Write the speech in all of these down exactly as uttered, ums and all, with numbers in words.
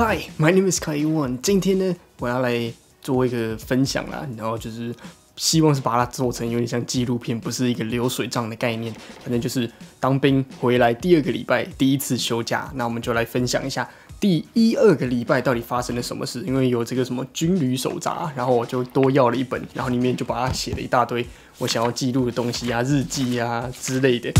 Hi, my name is Kai Ewan。今天呢，我要来做一个分享啦，然后就是希望是把它做成有点像纪录片，不是一个流水账的概念。反正就是当兵回来第二个礼拜，第一次休假，那我们就来分享一下第一二个礼拜到底发生了什么事。因为有这个什么军旅手札，然后我就多要了一本，然后里面就把它写了一大堆我想要记录的东西啊、日记啊之类的。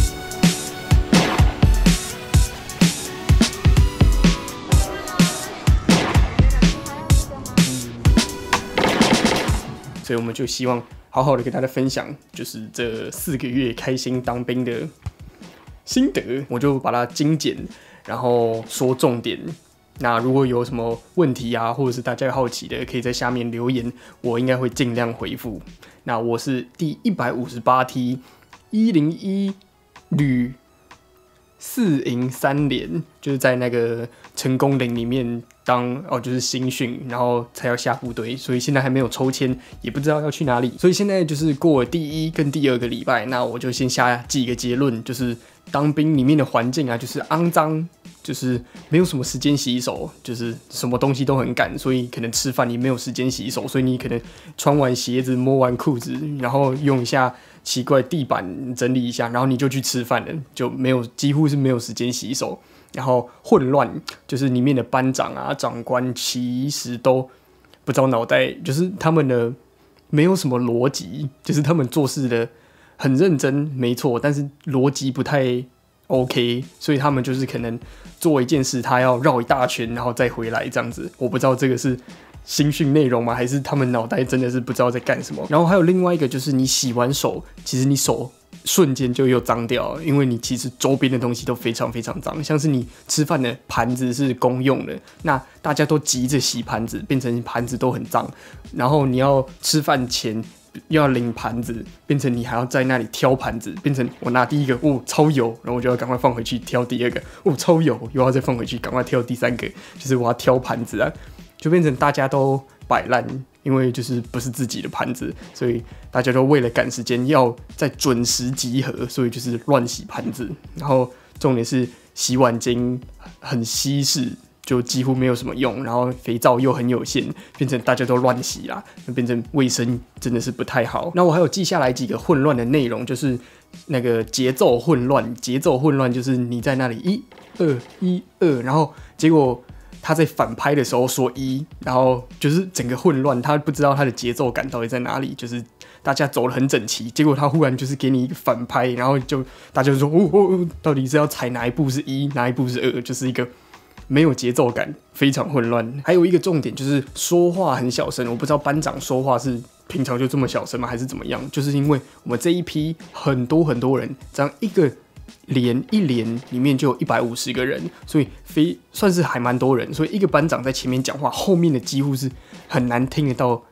所以我们就希望好好的给大家分享，就是这四个月开心当兵的心得，我就把它精简，然后说重点。那如果有什么问题啊，或者是大家好奇的，可以在下面留言，我应该会尽量回复。那我是第一百五十八梯一零一旅四营三连，就是在那个成功岭里面。 当哦，就是新训，然后才要下部队，所以现在还没有抽签，也不知道要去哪里。所以现在就是过了第一跟第二个礼拜，那我就先下记一个结论，就是当兵里面的环境啊，就是肮脏，就是没有什么时间洗手，就是什么东西都很赶，所以可能吃饭你没有时间洗手，所以你可能穿完鞋子、摸完裤子，然后用一下奇怪地板整理一下，然后你就去吃饭了，就没有几乎是没有时间洗手。 然后混乱，就是里面的班长啊、长官其实都不知道脑袋，就是他们的没有什么逻辑，就是他们做事的很认真，没错，但是逻辑不太 OK， 所以他们就是可能做一件事，他要绕一大圈，然后再回来这样子。我不知道这个是新训内容吗？还是他们脑袋真的是不知道在干什么？然后还有另外一个就是，你洗完手，其实你手。 瞬间就又脏掉了，因为你其实周边的东西都非常非常脏，像是你吃饭的盘子是公用的，那大家都急着洗盘子，变成盘子都很脏。然后你要吃饭前要领盘子，变成你还要在那里挑盘子，变成我拿第一个，哦，超油，然后我就要赶快放回去挑第二个，哦，超油，又要再放回去，赶快挑第三个，就是我要挑盘子啊，就变成大家都摆烂。 因为就是不是自己的盘子，所以大家都为了赶时间，要在准时集合，所以就是乱洗盘子。然后重点是洗碗巾很稀释，就几乎没有什么用。然后肥皂又很有限，变成大家都乱洗啦，变成卫生真的是不太好。那我还有记下来几个混乱的内容，就是那个节奏混乱。节奏混乱就是你在那里一二一二，然后结果。 他在反拍的时候说一，然后就是整个混乱，他不知道他的节奏感到底在哪里。就是大家走得很整齐，结果他忽然就是给你一个反拍，然后就大家就说哦哦哦，到底是要踩哪一步是一，哪一步是二，就是一个没有节奏感，非常混乱。还有一个重点就是说话很小声，我不知道班长说话是平常就这么小声吗，还是怎么样？就是因为我们这一批很多很多人，这样一个。 连一连里面就有一百五十个人，所以非算是还蛮多人。所以一个班长在前面讲话，后面的几乎是很难听得到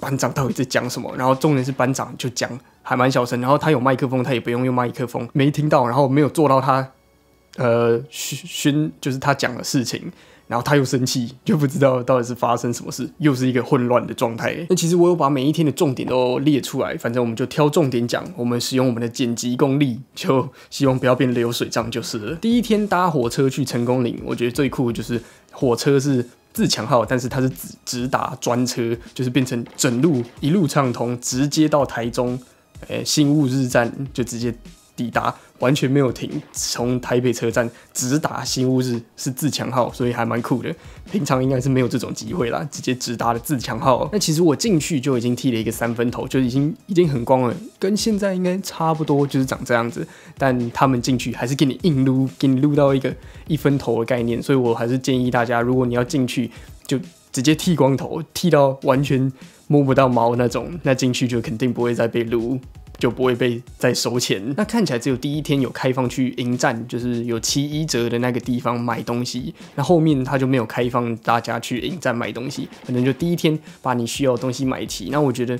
班长到底在讲什么。然后重点是班长就讲还蛮小声，然后他有麦克风，他也不用用麦克风，没听到，然后没有做到他呃宣就是他讲的事情，然后他又生气，就不知道到底是发生什么事，又是一个混乱的状态。那其实我有把每一天的重点都列出来，反正我们就挑重点讲，我们使用我们的剪辑功力，就希望不要变流水账就是了。第一天搭火车去成功岭，我觉得最酷的就是火车是自强号，但是它是直直达专车，就是变成整路一路畅通，直接到台中，呃新乌日站就直接。 抵达完全没有停，从台北车站直达新乌日是自强号，所以还蛮酷的。平常应该是没有这种机会啦，直接直达了自强号。那其实我进去就已经剃了一个三分头，就已经已经很光了，跟现在应该差不多，就是长这样子。但他们进去还是给你硬撸，给你撸到一个一分头的概念，所以我还是建议大家，如果你要进去，就直接剃光头，剃到完全摸不到毛那种，那进去就肯定不会再被撸。 就不会被再收钱。那看起来只有第一天有开放去营站，就是有七一折的那个地方买东西。那后面他就没有开放大家去营站买东西，可能就第一天把你需要的东西买齐。那我觉得，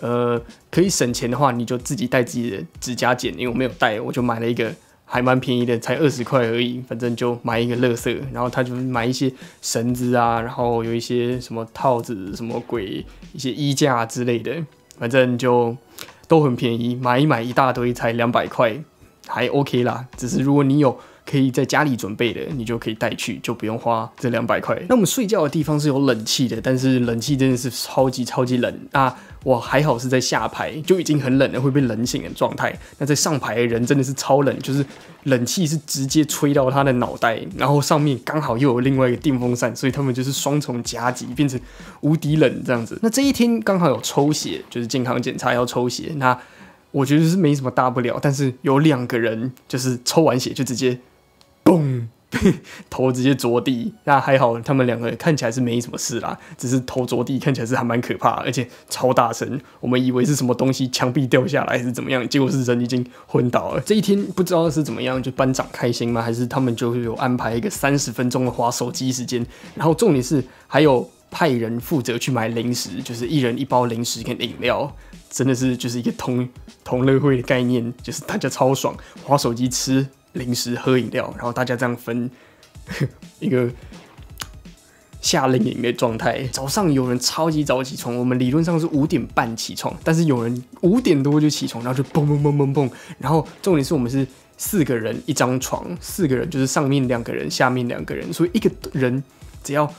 呃，可以省钱的话，你就自己带自己的指甲剪，因为我没有带，我就买了一个还蛮便宜的，才二十块而已。反正就买一个垃圾，然后他就买一些绳子啊，然后有一些什么套子、什么鬼、一些衣架之类的，反正就。 都很便宜，买一买一大堆才两百块，还 OK 啦。只是如果你有可以在家里准备的，你就可以带去，就不用花这两百块。那我们睡觉的地方是有冷气的，但是冷气真的是超级超级冷啊！我还好是在下排，就已经很冷了，会被冷醒的状态。那在上排的人真的是超冷，就是冷气是直接吹到他的脑袋，然后上面刚好又有另外一个电风扇，所以他们就是双重夹击，变成无敌冷这样子。那这一天刚好有抽血，就是健康检查要抽血，那我觉得是没什么大不了，但是有两个人就是抽完血就直接嘣，头直接着地。那还好，他们两个看起来是没什么事啦，只是头着地看起来是还蛮可怕，而且超大声。我们以为是什么东西，墙壁掉下来还是怎么样，结果是人已经昏倒了。这一天不知道是怎么样，就班长开心吗？还是他们就有安排一个三十分钟的滑手机时间？然后重点是还有派人负责去买零食，就是一人一包零食跟饮料。真的是就是一个同同乐会的概念，就是大家超爽，滑手机、吃零食、喝饮料，然后大家这样分一个夏令营的状态。早上有人超级早起床，我们理论上是五点半起床，但是有人五点多就起床，然后就蹦蹦蹦蹦蹦。然后重点是我们是四个人一张床，四个人就是上面两个人，下面两个人，所以一个人只要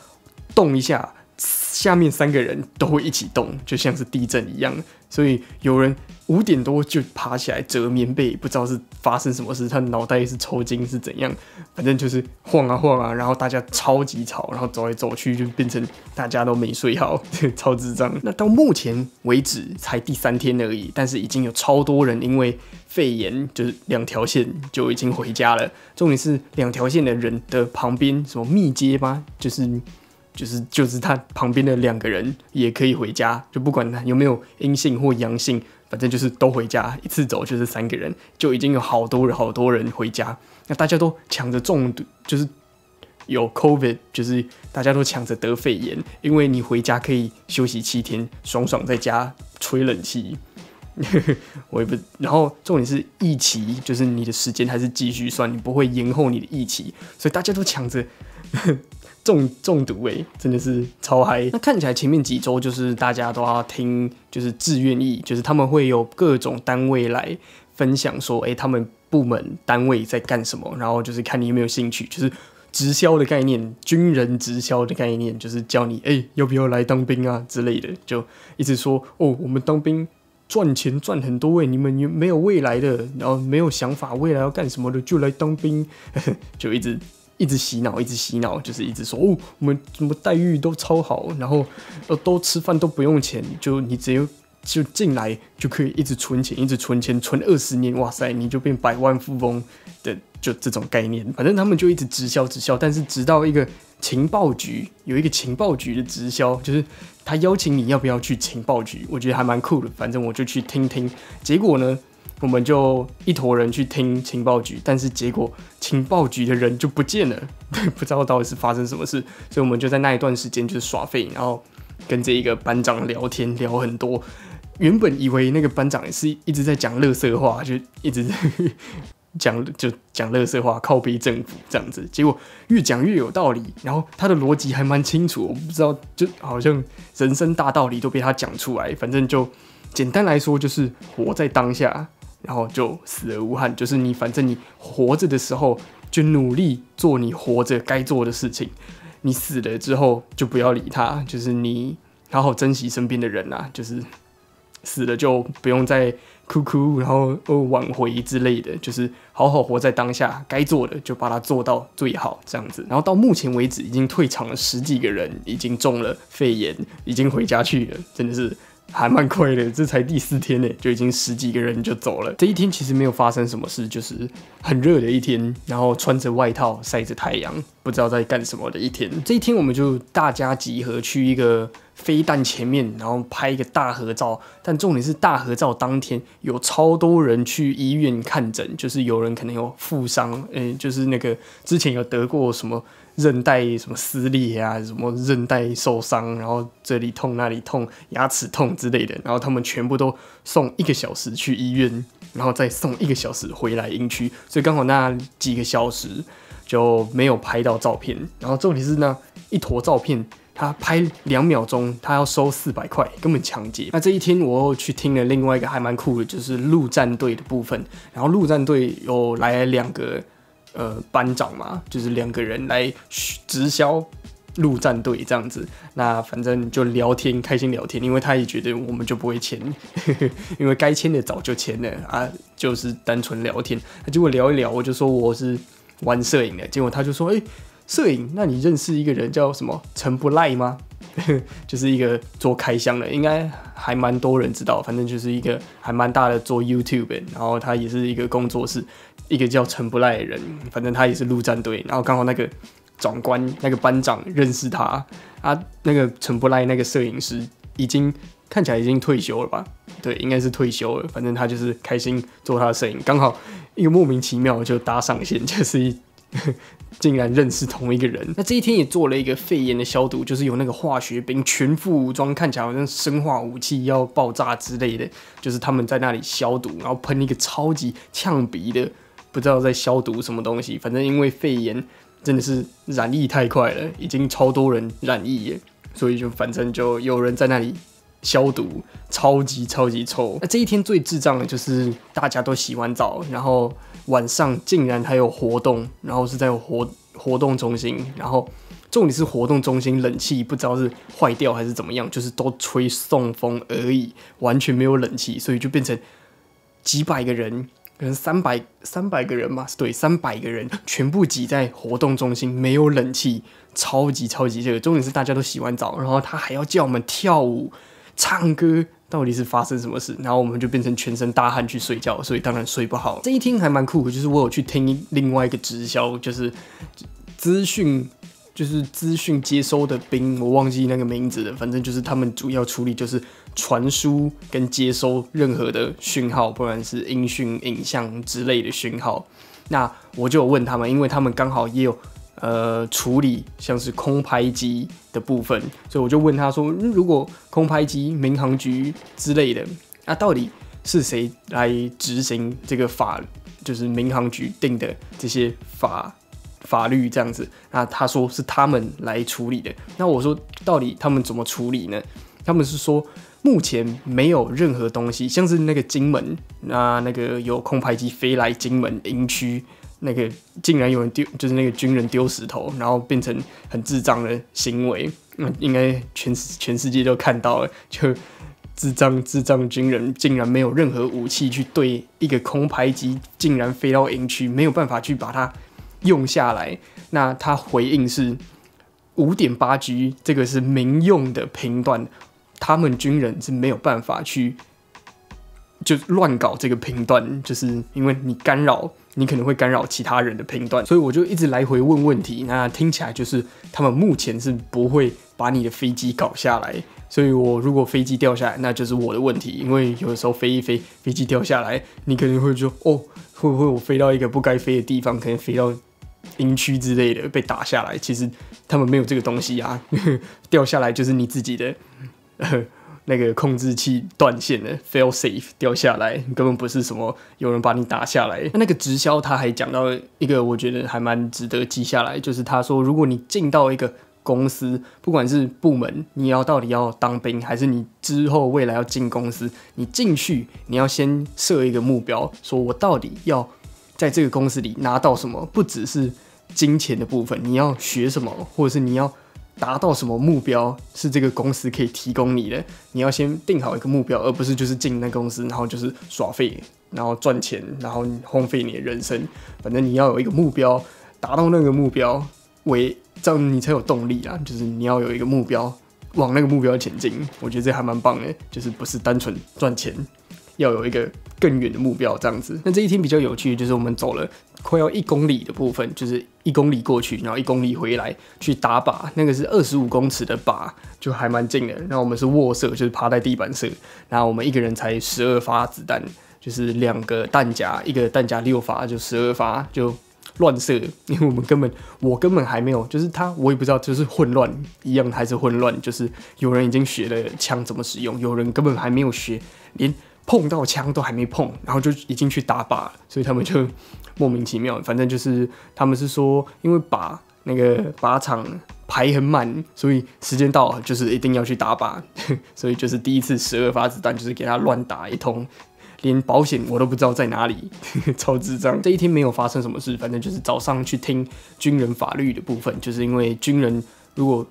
动一下，下面三个人都会一起动，就像是地震一样。所以有人五点多就爬起来折棉被，不知道是发生什么事，他脑袋是抽筋是怎样，反正就是晃啊晃啊，然后大家超级吵，然后走来走去，就变成大家都没睡好，超智障。那到目前为止才第三天而已，但是已经有超多人因为肺炎，就是两条线就已经回家了。重点是两条线的人的旁边什么密接吗？就是。就是就是他旁边的两个人也可以回家，就不管他有没有阴性或阳性，反正就是都回家，一次走就是三个人，就已经有好多人好多人回家。那大家都抢着中毒，就是有 COVID， 就是大家都抢着得肺炎，因为你回家可以休息七天，爽爽在家吹冷气。我也不，然后重点是疫期，就是你的时间还是继续算，你不会延后你的疫期，所以大家都抢着。中中毒哎、欸，真的是超嗨！那看起来前面几周就是大家都要听，就是志愿役，就是他们会有各种单位来分享说，哎、欸，他们部门单位在干什么，然后就是看你有没有兴趣，就是直销的概念，军人直销的概念，就是叫你哎、欸、要不要来当兵啊之类的，就一直说哦，我们当兵赚钱赚很多哎、欸，你们没有未来的，然后没有想法未来要干什么的，就来当兵，就一直。一直洗脑，一直洗脑，就是一直说哦，我们什么待遇都超好，然后呃都吃饭都不用钱，就你只有就进来就可以一直存钱，一直存钱，存二十年，哇塞，你就变百万富翁的，就这种概念。反正他们就一直直销直销，但是直到一个情报局有一个情报局的直销，就是他邀请你要不要去情报局，我觉得还蛮酷的，反正我就去听听，结果呢？我们就一坨人去听情报局，但是结果情报局的人就不见了，不知道到底是发生什么事，所以我们就在那一段时间就是耍废，然后跟这一个班长聊天聊很多。原本以为那个班长也是一直在讲垃圾话，就一直讲就讲垃圾话，靠背政府这样子，结果越讲越有道理，然后他的逻辑还蛮清楚，我不知道就好像人生大道理都被他讲出来。反正就简单来说就是活在当下。然后就死而无憾，就是你反正你活着的时候就努力做你活着该做的事情，你死了之后就不要理他，就是你好好珍惜身边的人啊，就是死了就不用再哭哭，然后哦挽回之类的，就是好好活在当下，该做的就把它做到最好这样子。然后到目前为止已经退场了十几个人，已经中了肺炎，已经回家去了，真的是。还蛮快的，这才第四天呢，就已经十几个人就走了。这一天其实没有发生什么事，就是很热的一天，然后穿着外套晒着太阳，不知道在干什么的一天。这一天我们就大家集合去一个飞弹前面，然后拍一个大合照。但重点是大合照当天有超多人去医院看诊，就是有人可能有负伤，嗯，就是那个之前有得过什么。韧带什么撕裂啊，什么韧带受伤，然后这里痛那里痛，牙齿痛之类的，然后他们全部都送一个小时去医院，然后再送一个小时回来营区，所以刚好那几个小时就没有拍到照片。然后重点是那一坨照片，他拍两秒钟，他要收四百块，根本抢劫。那这一天我又去听了另外一个还蛮酷的，就是陆战队的部分，然后陆战队有来两个。呃班长嘛，就是两个人来直销陆战队这样子。那反正就聊天，开心聊天，因为他也觉得我们就不会签，呵呵，因为该签的早就签了啊，就是单纯聊天。结果聊一聊，我就说我是玩摄影的，结果他就说，哎、欸，摄影，那你认识一个人叫什么陈不赖吗？就是一个做开箱的，应该还蛮多人知道。反正就是一个还蛮大的做 YouTube 的，然后他也是一个工作室，一个叫陈不赖的人。反正他也是陆战队，然后刚好那个长官、那个班长认识他啊。那个陈不赖那个摄影师已经看起来已经退休了吧？对，应该是退休了。反正他就是开心做他的摄影，刚好一个莫名其妙就搭上线，就是一。竟然认识同一个人。那这一天也做了一个肺炎的消毒，就是有那个化学兵全副武装，看起来好像生化武器要爆炸之类的，就是他们在那里消毒，然后喷一个超级呛鼻的，不知道在消毒什么东西。反正因为肺炎真的是染疫太快了，已经超多人染疫耶，所以就反正就有人在那里消毒，超级超级臭。那这一天最智障的就是大家都洗完澡，然后晚上竟然还有活动，然后是在活活动中心，然后重点是活动中心冷气不知道是坏掉还是怎么样，就是都吹送风而已，完全没有冷气，所以就变成几百个人，可能三百三百个人嘛，对，三百个人全部挤在活动中心，没有冷气，超级超级热。重点是大家都洗完澡，然后他还要叫我们跳舞、唱歌。到底是发生什么事？然后我们就变成全身大汗去睡觉，所以当然睡不好。这一听还蛮酷的，就是我有去听另外一个直销，就是资讯，就是资讯接收的兵，我忘记那个名字了。反正就是他们主要处理就是传输跟接收任何的讯号，不管是音讯、影像之类的讯号。那我就有问他们，因为他们刚好也有。呃，处理像是空拍机的部分，所以我就问他说，嗯、如果空拍机、民航局之类的，那、啊、到底是谁来执行这个法？就是民航局定的这些法法律这样子。那他说是他们来处理的。那我说，到底他们怎么处理呢？他们是说，目前没有任何东西，像是那个金门，那那个有空拍机飞来金门营区。那个竟然有人丢，就是那个军人丢石头，然后变成很智障的行为，嗯、应该全全世界都看到了，就智障智障军人竟然没有任何武器去对一个空拍机，竟然飞到营区，没有办法去把它用下来。那他回应是 五点八 G， 这个是民用的频段，他们军人是没有办法去。就乱搞这个频段，就是因为你干扰，你可能会干扰其他人的频段，所以我就一直来回问问题。那听起来就是他们目前是不会把你的飞机搞下来，所以我如果飞机掉下来，那就是我的问题，因为有的时候飞一飞，飞机掉下来，你可能会说哦，会不会我飞到一个不该飞的地方，可能飞到营区之类的被打下来？其实他们没有这个东西啊，呵呵，掉下来就是你自己的。呃那个控制器断线了 ，fail safe 掉下来，根本不是什么有人把你打下来。那那个直销他还讲到一个，我觉得还蛮值得记下来，就是他说，如果你进到一个公司，不管是部门，你要到底要当兵，还是你之后未来要进公司，你进去你要先设一个目标，说我到底要在这个公司里拿到什么，不只是金钱的部分，你要学什么，或者是你要。达到什么目标是这个公司可以提供你的？你要先定好一个目标，而不是就是进那公司，然后就是耍废，然后赚钱，然后荒废你的人生。反正你要有一个目标，达到那个目标为，这样你才有动力啊！就是你要有一个目标，往那个目标前进。我觉得这还蛮棒的，就是不是单纯赚钱，要有一个更远的目标这样子。那这一天比较有趣，就是我们走了。快要一公里的部分，就是一公里过去，然后一公里回来去打靶，那个是二十五公尺的靶，就还蛮近的。然后我们是卧射，就是趴在地板射，然后我们一个人才十二发子弹，就是两个弹夹，一个弹夹六发，就十二发，就乱射。因为我们根本，我根本还没有，就是他，我也不知道，就是混乱，一样还是混乱，就是有人已经学了枪怎么使用，有人根本还没有学，连。碰到枪都还没碰，然后就已经去打靶了，所以他们就莫名其妙。反正就是他们是说，因为靶那个靶场排很满，所以时间到了就是一定要去打靶，所以就是第一次十二发子弹就是给他乱打一通，连保险我都不知道在哪里，呵呵超智障。这一天没有发生什么事，反正就是早上去听军人法律的部分，就是因为军人如果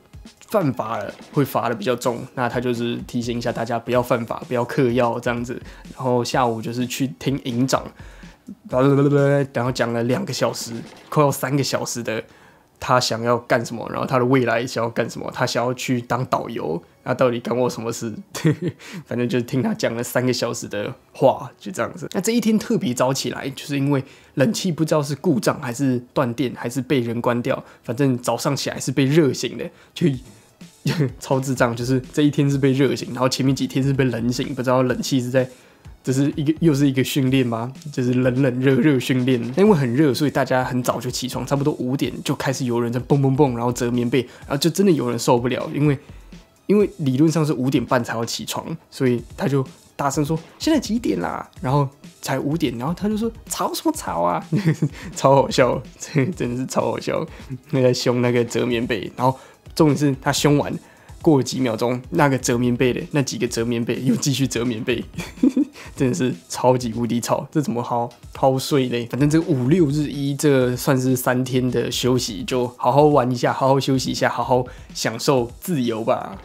犯法了会罚的比较重，那他就是提醒一下大家不要犯法，不要嗑药这样子。然后下午就是去听营长，然后讲了两个小时，快要三个小时的。 他想要干什么？然后他的未来想要干什么？他想要去当导游，那到底干我什么事？反正就是听他讲了三个小时的话，就这样子。那这一天特别早起来，就是因为冷气不知道是故障还是断电，还是被人关掉。反正早上起来是被热醒的，就超智障。就是这一天是被热醒，然后前面几天是被冷醒，不知道冷气是在。 这是一个又是一个训练吗？就是冷冷热热训练。因为很热，所以大家很早就起床，差不多五点就开始有人在蹦蹦蹦，然后折棉被，然后就真的有人受不了，因为因为理论上是五点半才要起床，所以他就大声说：“现在几点啦？”然后才五点，然后他就说：“吵什么吵啊！”超好笑，真的是超好笑。那个凶那个折棉被，然后重点是他凶完。 过了几秒钟，那个折棉被的那几个折棉被又继续折棉被，真的是超级无敌吵，这怎么好好睡嘞？反正这五六日一，这算是三天的休息，就好好玩一下，好好休息一下，好好享受自由吧。